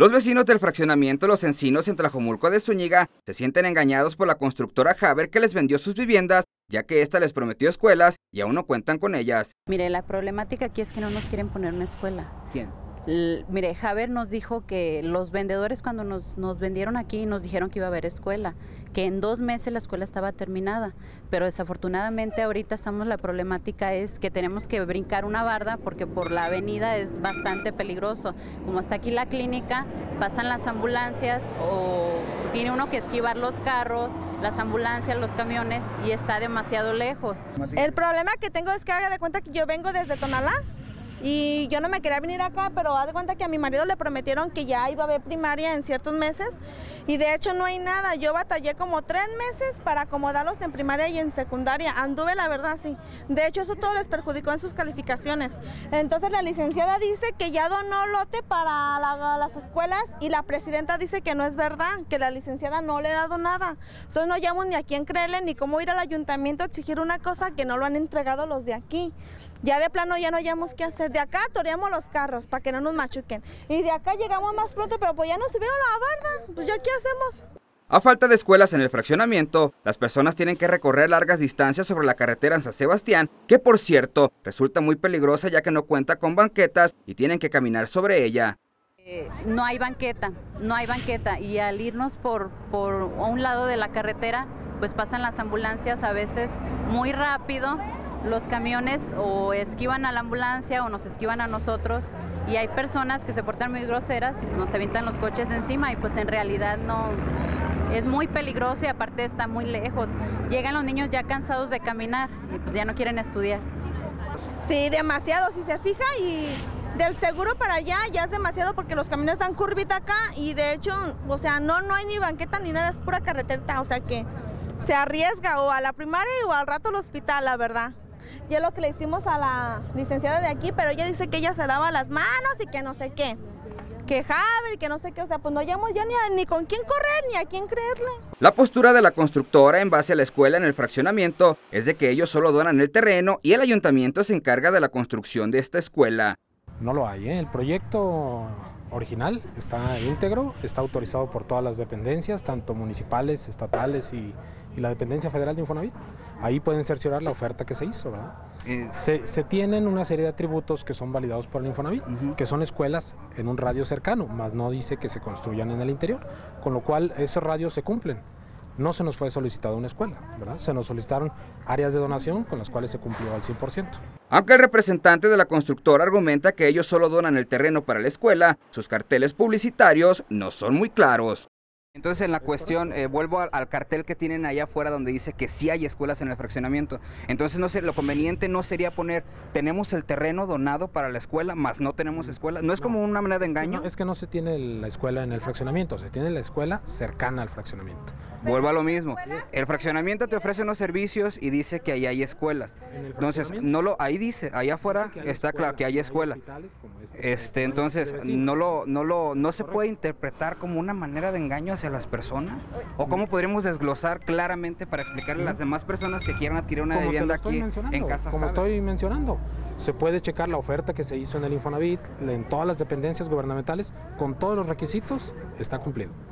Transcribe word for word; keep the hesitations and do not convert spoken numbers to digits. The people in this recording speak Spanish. Los vecinos del fraccionamiento Los Encinos en Tlajomulco de Zúñiga se sienten engañados por la constructora Javer, que les vendió sus viviendas, ya que ésta les prometió escuelas y aún no cuentan con ellas. Mire, la problemática aquí es que no nos quieren poner una escuela. ¿Quién? L- mire, Javer nos dijo que los vendedores, cuando nos, nos vendieron aquí, nos dijeron que iba a haber escuela, que en dos meses la escuela estaba terminada, pero desafortunadamente ahorita estamos, la problemática es que tenemos que brincar una barda porque por la avenida es bastante peligroso. Como está aquí la clínica, pasan las ambulancias o tiene uno que esquivar los carros, las ambulancias, los camiones, y está demasiado lejos. El problema que tengo es que haga de cuenta que yo vengo desde Tonalá y yo no me quería venir acá, pero haz de cuenta que a mi marido le prometieron que ya iba a haber primaria en ciertos meses y de hecho no hay nada. Yo batallé como tres meses para acomodarlos en primaria y en secundaria, anduve la verdad, sí. De hecho eso todo les perjudicó en sus calificaciones. Entonces la licenciada dice que ya donó lote para la, las escuelas, y la presidenta dice que no es verdad, que la licenciada no le ha dado nada. Entonces no hayamos ni a quién creerle ni cómo ir al ayuntamiento a exigir una cosa que no lo han entregado los de aquí. Ya de plano ya no hayamos qué hacer. De acá toreamos los carros para que no nos machuquen. Y de acá llegamos más pronto, pero pues ya nos subieron la barda. Pues ya qué hacemos. A falta de escuelas en el fraccionamiento, las personas tienen que recorrer largas distancias sobre la carretera en San Sebastián, que por cierto resulta muy peligrosa ya que no cuenta con banquetas y tienen que caminar sobre ella. Eh, no hay banqueta, no hay banqueta. Y al irnos por, por a un lado de la carretera, pues pasan las ambulancias a veces muy rápido. Los camiones o esquivan a la ambulancia o nos esquivan a nosotros, y hay personas que se portan muy groseras y pues nos avientan los coches encima, y pues en realidad no, es muy peligroso y aparte está muy lejos. Llegan los niños ya cansados de caminar y pues ya no quieren estudiar. Sí, demasiado, si se fija, y del seguro para allá ya es demasiado porque los caminos dan curvita acá y de hecho, o sea, no, no hay ni banqueta ni nada, es pura carretera, o sea que se arriesga o a la primaria o al rato al hospital, la verdad. Ya es lo que le hicimos a la licenciada de aquí, pero ella dice que ella se lava las manos y que no sé qué, que Javer, que no sé qué, o sea, pues no hayamos ya ni, a, ni con quién correr ni a quién creerle. La postura de la constructora en base a la escuela en el fraccionamiento es de que ellos solo donan el terreno y el ayuntamiento se encarga de la construcción de esta escuela. No lo hay, ¿eh? El proyecto original está íntegro, está autorizado por todas las dependencias, tanto municipales, estatales y, y la dependencia federal de Infonavit. Ahí pueden cerciorar la oferta que se hizo, ¿verdad? Eh, se, se tienen una serie de atributos que son validados por el Infonavit, uh-huh. que son escuelas en un radio cercano, más no dice que se construyan en el interior, con lo cual esos radios se cumplen. No se nos fue solicitada una escuela, ¿verdad? Se nos solicitaron áreas de donación con las cuales se cumplió al cien por ciento. Aunque el representante de la constructora argumenta que ellos solo donan el terreno para la escuela, sus carteles publicitarios no son muy claros. Entonces en la cuestión, eh, vuelvo al, al cartel que tienen allá afuera donde dice que sí hay escuelas en el fraccionamiento. Entonces no sé, lo conveniente no sería poner, tenemos el terreno donado para la escuela, más no tenemos escuela. ¿No es como una manera de engaño? No, es que no se tiene la escuela en el fraccionamiento, se tiene la escuela cercana al fraccionamiento. Vuelvo a lo mismo, el fraccionamiento te ofrece unos servicios y dice que ahí hay escuelas. Entonces, no lo, ahí dice, allá afuera está claro que hay escuela. Este, entonces, no lo, no lo, no se puede interpretar como una manera de engaño hacia las personas. O cómo podríamos desglosar claramente para explicarle a las demás personas que quieran adquirir una vivienda aquí en casa. Como estoy mencionando, se puede checar la oferta que se hizo en el Infonavit, en todas las dependencias gubernamentales, con todos los requisitos está cumplido.